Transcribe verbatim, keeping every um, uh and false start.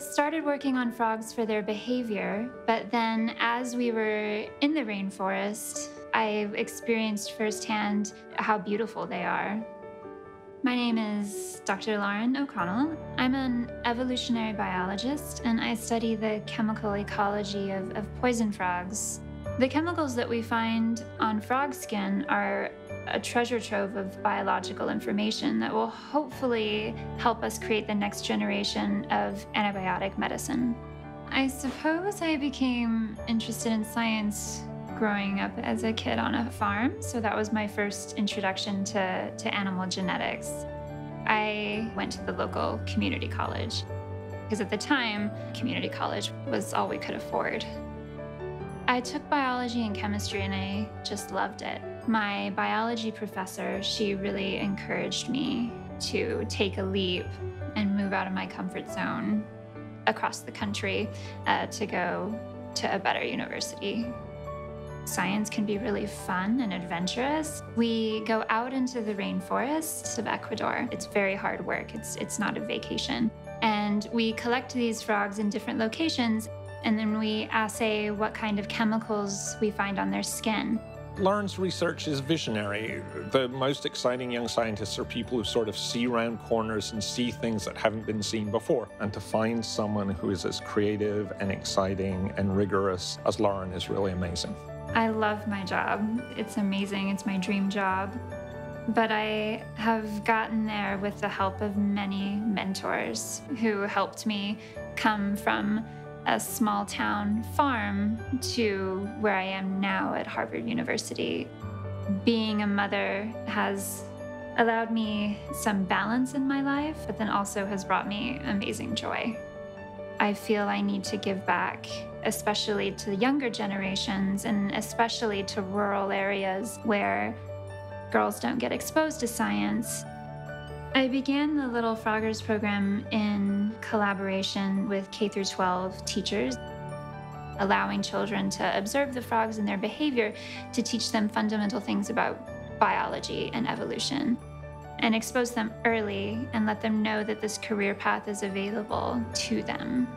started working on frogs for their behavior, but then as we were in the rainforest, I experienced firsthand how beautiful they are. My name is Doctor Lauren O'Connell. I'm an evolutionary biologist, and I study the chemical ecology of, of poison frogs. The chemicals that we find on frog skin are a treasure trove of biological information that will hopefully help us create the next generation of antibiotic medicine. I suppose I became interested in science growing up as a kid on a farm, so that was my first introduction to, to animal genetics. I went to the local community college, because at the time, community college was all we could afford. I took biology and chemistry and I just loved it. My biology professor, she really encouraged me to take a leap and move out of my comfort zone across the country uh, to go to a better university. Science can be really fun and adventurous. We go out into the rainforests of Ecuador. It's very hard work. It's, it's not a vacation. And we collect these frogs in different locations, and then we assay what kind of chemicals we find on their skin. Lauren's research is visionary. The most exciting young scientists are people who sort of see round corners and see things that haven't been seen before. And to find someone who is as creative and exciting and rigorous as Lauren is really amazing. I love my job. It's amazing. It's my dream job. But I have gotten there with the help of many mentors who helped me come from a small town farm to where I am now at Harvard University. Being a mother has allowed me some balance in my life, but then also has brought me amazing joy. I feel I need to give back, especially to the younger generations and especially to rural areas where girls don't get exposed to science. I began the Little Froggers program in collaboration with K through twelve teachers, allowing children to observe the frogs and their behavior to teach them fundamental things about biology and evolution, and expose them early and let them know that this career path is available to them.